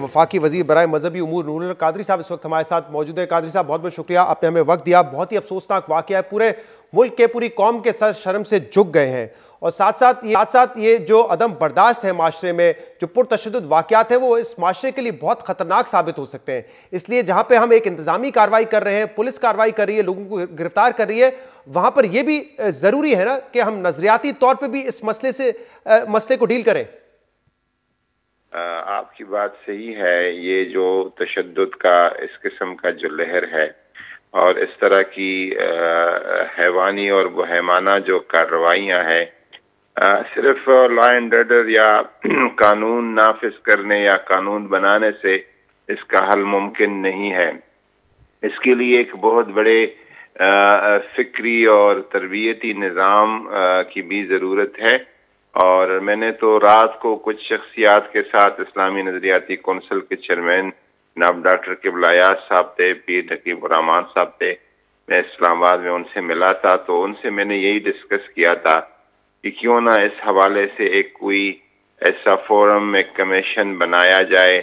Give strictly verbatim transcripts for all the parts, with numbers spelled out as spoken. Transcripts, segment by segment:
वफाकी वज़ीर बराए मजहबी उमूर नूरुल हक़ कादरी साहब इस वक्त हमारे साथ मौजूद है। कादरी साहब बहुत बहुत शुक्रिया, आपने हमें वक्त दिया। बहुत ही अफसोसनाक वाक़या है, पूरे मुल्क के पूरी कौम के सर शर्म से झुक गए हैं और साथ साथ ये साथ साथ ये जो अदम बर्दाश्त है माशरे में, जो पुरतशद्दुद वाक़यात है, वो इस माशरे के लिए बहुत ख़तरनाक साबित हो सकते हैं। इसलिए जहाँ पर हम एक इंतज़ामी कार्रवाई कर रहे हैं, पुलिस कार्रवाई कर रही है, लोगों को गिरफ्तार कर रही है, वहाँ पर यह भी ज़रूरी है ना कि हम नज़रियाती तौर पर भी इस मसले से मसले को डील करें। आपकी बात सही है, ये जो तशद्दुद का इस किस्म का जो लहर है और इस तरह की हैवानी और बहमाना जो कार्रवाइयाँ हैं, सिर्फ लॉ एंड ऑर्डर या कानून नाफिज करने या कानून बनाने से इसका हल मुमकिन नहीं है। इसके लिए एक बहुत बड़े आ, फिक्री और तरबियती निज़ाम की भी ज़रूरत है। और मैंने तो रात को कुछ शख्सियात के साथ, इस्लामी नज़रियाती कौंसिल के चेयरमैन नाब डॉक्टर क़िबला अयाज़ साहब थे, पीर नकीब उर रहमान साहब थे, मैं इस्लामाबाद में उनसे मिला था, तो उनसे मैंने यही डिस्कस किया था कि क्यों ना इस हवाले से एक कोई ऐसा फोरम, एक कमीशन बनाया जाए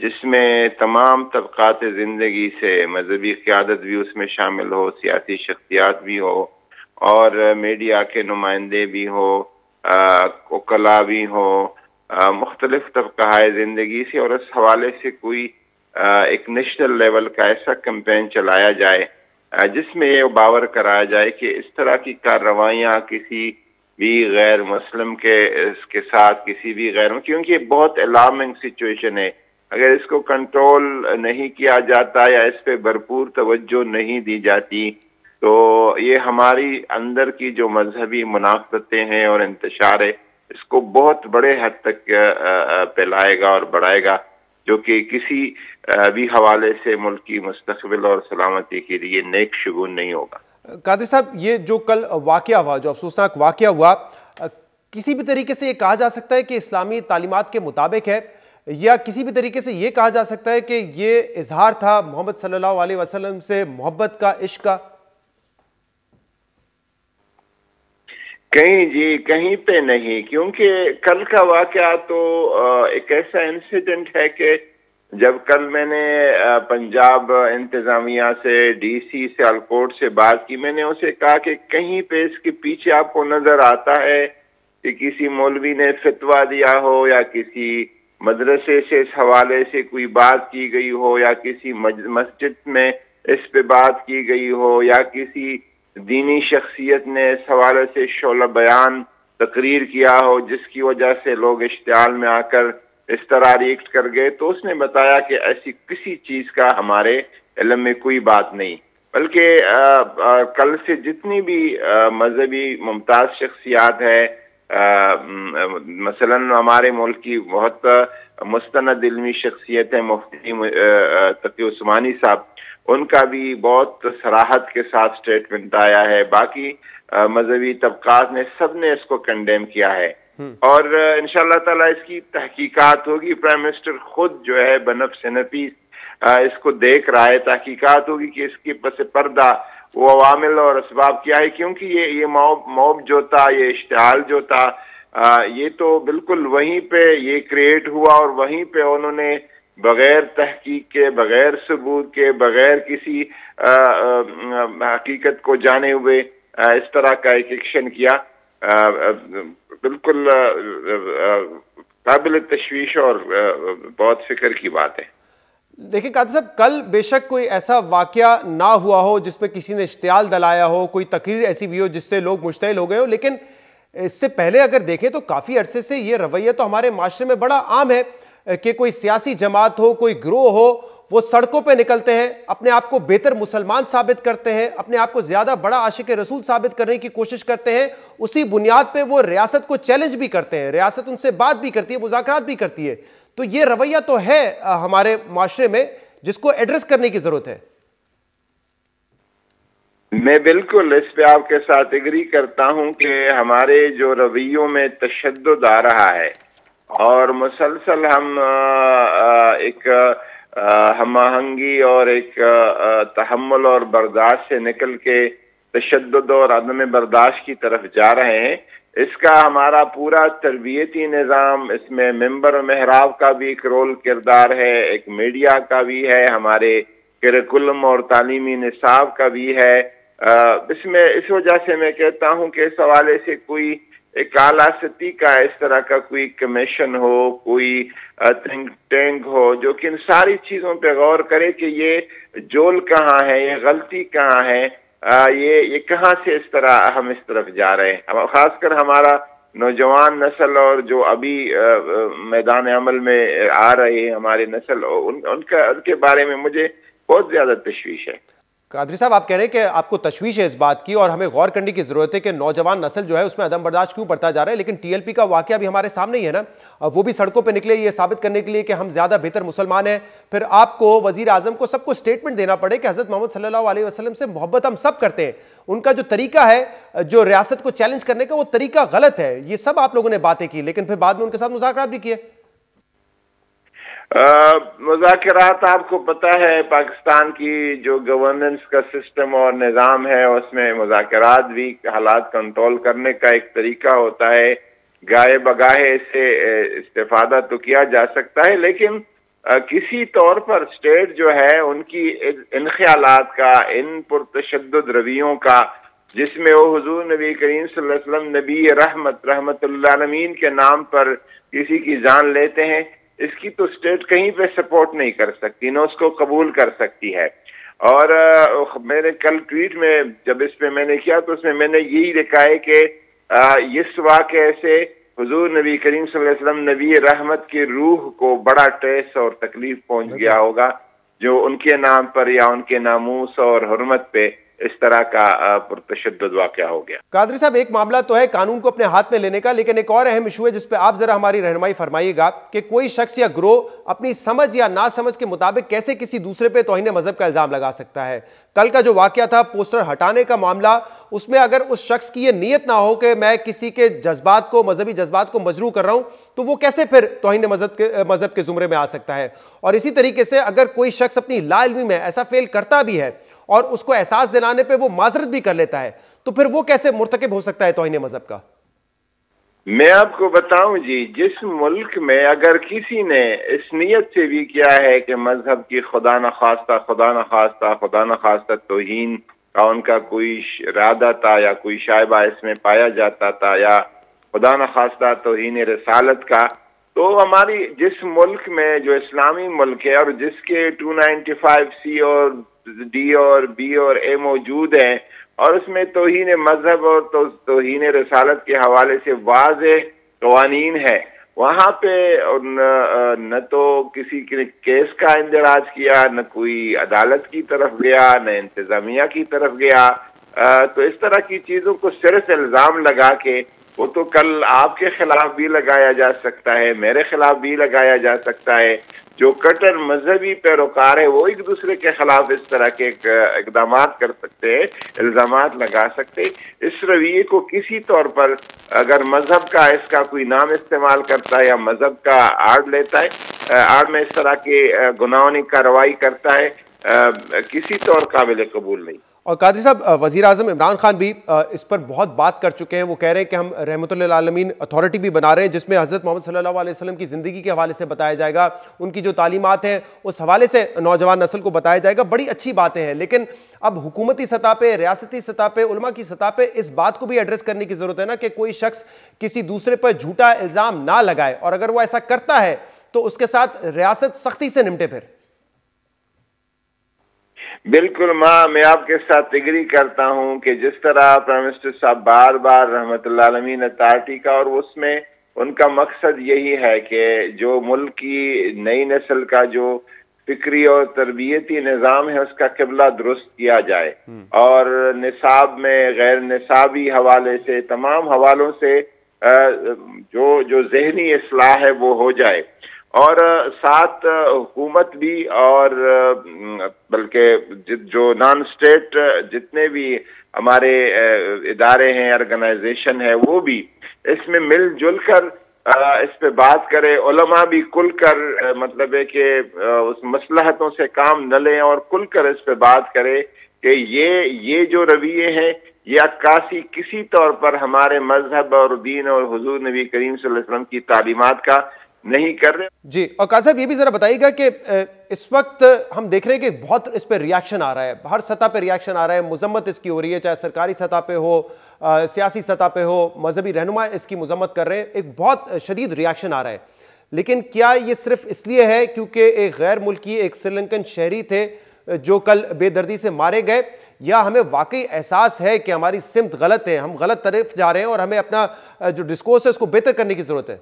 जिसमें तमाम तबक़ात ज़िंदगी से मजहबी क़ियादत भी उसमें शामिल हो, सियासी शख्सियात भी हो और मीडिया के नुमाइंदे भी हो, कला भी हो, मुख्तलिफ तबक़ाए ज़िंदगी से, और इस हवाले से कोई आ, एक नेशनल लेवल का ऐसा कैंपेन चलाया जाए आ, जिसमें ये बावर कराया जाए कि इस तरह की कार्रवाइयाँ किसी भी गैर मुस्लिम के इसके साथ किसी भी गैर, क्योंकि ये बहुत अलार्मिंग सिचुएशन है। अगर इसको कंट्रोल नहीं किया जाता या इस पर भरपूर तवज्जो नहीं दी जाती तो ये हमारी अंदर की जो मजहबी मुनाफ़तें हैं और इंतशार है, इसको बहुत बड़े हद तक फैलाएगा और बढ़ाएगा, जो कि किसी भी हवाले से मुल्क की मुस्तकबिल और सलामती के लिए नेकशगुन नहीं होगा। कादरी साहब, ये जो कल वाक़या हुआ, जो अफसोसनाक वाक़या हुआ, किसी भी तरीके से ये कहा जा सकता है कि इस्लामी तालीमात के मुताबिक है, या किसी भी तरीके से ये कहा जा सकता है कि ये इजहार था मोहम्मद सल्लल्लाहु अलैहि वसल्लम से मोहब्बत का, इश्क का? कहीं जी कहीं पे नहीं, क्योंकि कल का वाक़या तो एक ऐसा इंसिडेंट है कि जब कल मैंने पंजाब इंतज़ामिया से, डीसी से, सियालकोट से बात की, मैंने उसे कहा कि कहीं पे इसके पीछे आपको नजर आता है कि किसी मौलवी ने फतवा दिया हो या किसी मदरसे से इस हवाले से कोई बात की गई हो या किसी मस्जिद में इस पे बात की गई हो या किसी दीनी शख्सियत ने इस हवाले से शोला बयान तकरीर किया हो जिसकी वजह से लोग इश्तिहाल में आकर इस तरह रिएक्ट कर गए, तो उसने बताया कि ऐसी किसी चीज़ का हमारे इल्म में कोई बात नहीं, बल्कि कल से जितनी भी मजहबी मुमताज़ शख्सियात है, मसलन हमारे मुल्क की बहुत मुस्तनद इल्मी शख्सियत है मुफ्ती तकी उस्मानी साहब, उनका भी बहुत सराहत के साथ स्टेटमेंट आया है, बाकी मजहबी तबकात ने सब ने इसको कंडेम किया है और इंशाल्लाह ताला इसकी तहकीकात होगी। प्राइम मिनिस्टर खुद जो है बनफ्स नफीस इसको देख रहा है, तहकीकात होगी कि इसके पस पर्दा वो अवामिल और असबाब क्या है, क्योंकि ये ये मौब मौब जो था, ये इश्तिहाल जो था, आ, ये तो बिल्कुल वहीं पे ये क्रिएट हुआ और वहीं पे उन्होंने बगैर तहकीक के, बगैर सबूत के, बगैर किसी आ, आ, हकीकत को जाने हुए आ, इस तरह का एक एक्शन किया। आ, आ, बिल्कुल काबिल तशवीश और आ, बहुत फिक्र की बात है। देखिए कादरी साहब, कल बेशक कोई ऐसा वाक़या ना हुआ हो जिसमें किसी ने इश्तियाल दलाया हो, कोई तकरीर ऐसी भी हो जिससे लोग मुश्तइल हो गए हो, लेकिन इससे पहले अगर देखें तो काफ़ी अरसे से ये रवैया तो हमारे माशरे में बड़ा आम है कि कोई सियासी जमात हो, कोई ग्रोह हो, वो सड़कों पे निकलते हैं, अपने आप को बेहतर मुसलमान साबित करते हैं, अपने आप को ज़्यादा बड़ा आशिक रसूल साबित करने की कोशिश करते हैं, उसी बुनियाद पे वो रियासत को चैलेंज भी करते हैं, रियासत उनसे बात भी करती है, मुज़ाकरात भी करती है। तो ये रवैया तो है हमारे माशरे में जिसको एड्रेस करने की ज़रूरत है। मैं बिल्कुल इस पर आपके साथ एग्री करता हूँ कि हमारे जो रवैयों में तशद्दुद आ रहा है और मुसलसल हम एक हमआहंगी और एक तहम्मुल और बर्दाश्त से निकल के तशद्दुद और अदम बर्दाश्त की तरफ जा रहे हैं, इसका हमारा पूरा तरबियती निज़ाम, इसमें मिंबर मेहराब का भी एक रोल किरदार है, एक मीडिया का भी है, हमारे करिकुलम और तालीमी निसाब का भी है। इसमें इस वजह से मैं कहता हूँ कि इस हवाले से कोई एक आला सती का इस तरह का कोई कमीशन हो, कोई थिंक टैंक हो जो कि इन सारी चीज़ों पर गौर करे कि ये जोल कहाँ है, ये गलती कहाँ है, आ, ये ये कहाँ से इस तरह हम इस तरफ जा रहे हैं। खासकर हमारा नौजवान नस्ल और जो अभी मैदान अमल में आ रहे हैं हमारे नस्ल, उन, उनका उनके बारे में मुझे बहुत ज्यादा तशवीश है। कादरी साहब, आप कह रहे हैं कि आपको तशवीश है इस बात की और हमें गौर करने की जरूरत है कि नौजवान नस्ल जो है उसमें अदम बर्दाश्त क्यों बढ़ता जा रहा है, लेकिन टीएलपी का वाकया भी हमारे सामने ही है ना, वो भी सड़कों पे निकले ये साबित करने के लिए कि हम ज्यादा बेहतर मुसलमान हैं। फिर आपको वजीर आजम को सबको स्टेटमेंट देना पड़े कि हजरत मोहम्मद सल्लल्लाहु अलैहि वसल्लम से मोहब्बत हम सब करते हैं, उनका जो तरीका है जो रियासत को चैलेंज करने का वो तरीका गलत है। ये सब आप लोगों ने बातें की, लेकिन फिर बाद में उनके साथ मुज़ाकरात भी किए। मुज़ाकरात आपको पता है पाकिस्तान की जो गवर्नेंस का सिस्टम और निज़ाम है उसमें मुज़ाकरात भी हालात कंट्रोल करने का एक तरीका होता है। गाहे बगाहे से इस्तेफादा तो किया जा सकता है, लेकिन किसी तौर पर स्टेट जो है उनकी इन ख्यालात का, इन पुरतशद्दुद रवियों का, जिसमें वो हुजूर नबी करीम सल्लल्लाहु अलैहि वसल्लम नबी रहमत रहमतुल्लिल आलमीन के नाम पर किसी की जान लेते हैं, इसकी तो स्टेट कहीं पे सपोर्ट नहीं कर सकती ना उसको कबूल कर सकती है। और मैंने कल ट्वीट में जब इस पे मैंने किया तो उसमें मैंने यही लिखा है कि इस वाक़े से हुजूर नबी करीम सल्लल्लाहु अलैहि वसल्लम नबी रहमत की रूह को बड़ा टेस और तकलीफ पहुंच गया होगा जो उनके नाम पर या उनके नामूस और हुर्मत पे इस तरह का पुरतशद्दुद वाक़या हो गया। कादरी साहब, एक मामला तो है कानून को अपने हाथ में लेने का, लेकिन एक और अहम इशू है जिस पे आप जरा हमारी रहनुमाई फरमाइएगा कि कोई शख्स या ग्रोह अपनी समझ या ना समझ के मुताबिक कैसे किसी दूसरे पे तौहीन मजहब का इल्जाम लगा सकता है। कल का जो वाक़या था पोस्टर हटाने का मामला, उसमें अगर उस शख्स की ये नीयत ना हो कि मैं किसी के जज्बात को, मजहबी जज्बात को मजरूह कर रहा हूँ, तो वो कैसे फिर तौहीन मजहब के मजहब के जुमरे में आ सकता है। और इसी तरीके से अगर कोई शख्स अपनी लाइलमी में ऐसा फेल करता भी है और उसको एहसास दिलाने पे वो माजरत भी कर लेता है, तो फिर वो कैसे मुर्तकिब हो सकता है तौहीन मजहब का। मैं आपको बताऊं जी, जिस मुल्क में अगर किसी ने इस नीयत से भी किया है कि मजहब की खुदा न खास्ता खुदा न खास्ता खुदा न खास्ता तौहीन का उनका कोई इरादा था या कोई शायबा इसमें पाया जाता था या खुदा न खास्ता तौहीन रसालत का, तो हमारी जिस मुल्क में जो इस्लामी मुल्क है और जिसके टू नाइन्टी फाइव सी और डी और बी और ए मौजूद हैं और उसमें तौहीन मजहब और तो, तौहीन रसालत के हवाले से वाज़ेह क़वानीन है, वहाँ पे न, न तो किसी के केस का इंदराज किया, न कोई अदालत की तरफ गया, न इंतजामिया की तरफ गया। आ, तो इस तरह की चीज़ों को सिर्फ इल्ज़ाम लगा के, वो तो कल आपके खिलाफ भी लगाया जा सकता है, मेरे खिलाफ भी लगाया जा सकता है, जो कट्टर मजहबी पैरोकार है वो एक दूसरे के खिलाफ इस तरह के इकदाम कर सकते हैं, इल्जामात लगा सकते हैं। इस रवैये को किसी तौर पर अगर मजहब का इसका कोई नाम इस्तेमाल करता है या मजहब का आड़ लेता है, आड़ में इस तरह के गुनाहों कार्रवाई करता है, आ, किसी तौर काबिल कबूल नहीं। और कादरी साहब, वज़ीर आज़म इमरान ख़ान भी इस पर बहुत बात कर चुके हैं। वो कह रहे हैं कि हम रहमतुल्लिल आलमीन अथॉरिटी भी बना रहे हैं जिसमें हज़रत मोहम्मद सल्लल्लाहु अलैहि वसल्लम की ज़िंदगी के हवाले से बताया जाएगा, उनकी जो तालीमात हैं उस हवाले से नौजवान नस्ल को बताया जाएगा। बड़ी अच्छी बातें हैं, लेकिन अब हुकूमती सतह पर, रियासती सतह पर, उलमा की सतह पर इस बात को भी एड्रेस करने की ज़रूरत है ना कि कोई शख्स किसी दूसरे पर झूठा इल्ज़ाम ना लगाए, और अगर वो ऐसा करता है तो उसके साथ रियासत सख्ती से निपटे। फिर बिल्कुल माँ, मैं आपके साथ एग्री करता हूँ कि जिस तरह प्राइम मिनिस्टर साहब बार बार रहमतुल्लिल आलमीन अथॉरिटी का, और उसमें उनका मकसद यही है कि जो मुल्क की नई नस्ल का जो फिक्री और तरबियती निज़ाम है उसका किबला दुरुस्त किया जाए, और निसाब में गैर निसाबी हवाले से तमाम हवालों से जो जो जहनी इस्लाह है वो हो जाए, और साथ हुकूमत भी और बल्कि जो नॉन स्टेट जितने भी हमारे इदारे हैं, ऑर्गेनाइजेशन है, वो भी इसमें मिलजुल कर इस पे बात करे। उलमा भी कुल कर, मतलब है कि उस मसलहतों से काम न लें और कुल कर इस पे बात करे कि ये ये जो रवैये हैं ये अक्कासी किसी तौर पर हमारे मजहब और दीन और हुजूर नबी करीम सल्लल्लाहु अलैहि वसल्लम की तालीमात का नहीं कर रहे। जी, और काज़ साहब ये भी ज़रा बताइएगा कि इस वक्त हम देख रहे हैं कि बहुत इस पर रिएक्शन आ रहा है, हर सतह पर रिएक्शन आ रहा है, मजम्मत इसकी हो रही है, चाहे सरकारी सतह पे हो, सियासी सतह पे हो, मजहबी रहनुमा इसकी मजम्मत कर रहे हैं, एक बहुत शदीद रिएक्शन आ रहा है। लेकिन क्या ये सिर्फ इसलिए है क्योंकि एक गैर मुल्की, एक श्रीलंकन शहरी थे जो कल बेदर्दी से मारे गए, या हमें वाकई एहसास है कि हमारी सिमत गलत है, हम गलत तरफ जा रहे हैं और हमें अपना जो डिस्कोर्स है उसको बेहतर करने की ज़रूरत है?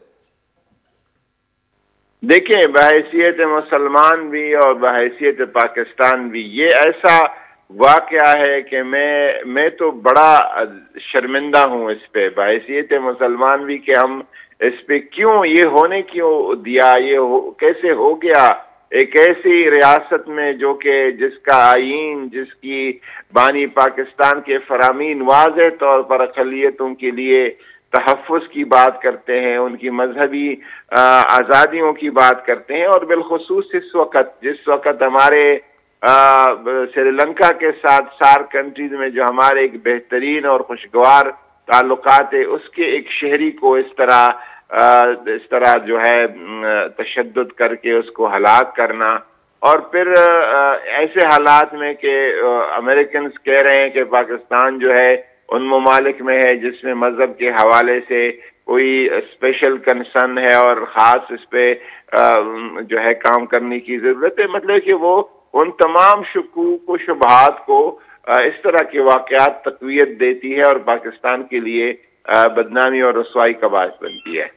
देखिए, बहैसियत मुसलमान भी और बहैसियत पाकिस्तान भी ये ऐसा वाक़या है कि मैं मैं तो बड़ा शर्मिंदा हूँ इस पर, बहैसियत मुसलमान भी कि हम इस पर क्यों, ये होने क्यों दिया, ये हो, कैसे हो गया एक ऐसी रियासत में जो कि जिसका आइन, जिसकी बानी पाकिस्तान के फरामीन वाज़े तौर पर अक़लियतों के लिए तहफ़्फ़ुज़ की बात करते हैं, उनकी मजहबी आज़ादियों की बात करते हैं, और बिलखसूस इस वक्त जिस वक्त हमारे श्रीलंका के साथ सार्क कंट्रीज में जो हमारे एक बेहतरीन और खुशगवार ताल्लुकात है, उसके एक शहरी को इस तरह आ, इस तरह जो है तशद्दुद करके उसको हलाक करना, और फिर आ, ऐसे हालात में कि अमेरिकन कह रहे हैं कि पाकिस्तान जो है उन ममालिक में है जिसमें मजहब के हवाले से कोई स्पेशल कंसर्न है और ख़ास इस पर जो है काम करने की ज़रूरत है। मतलब कि वो उन तमाम शकूक व शुबहात को आ, इस तरह के वाक़यात तक़वियत देती है और पाकिस्तान के लिए बदनामी और रसवाई का बायस बनती है।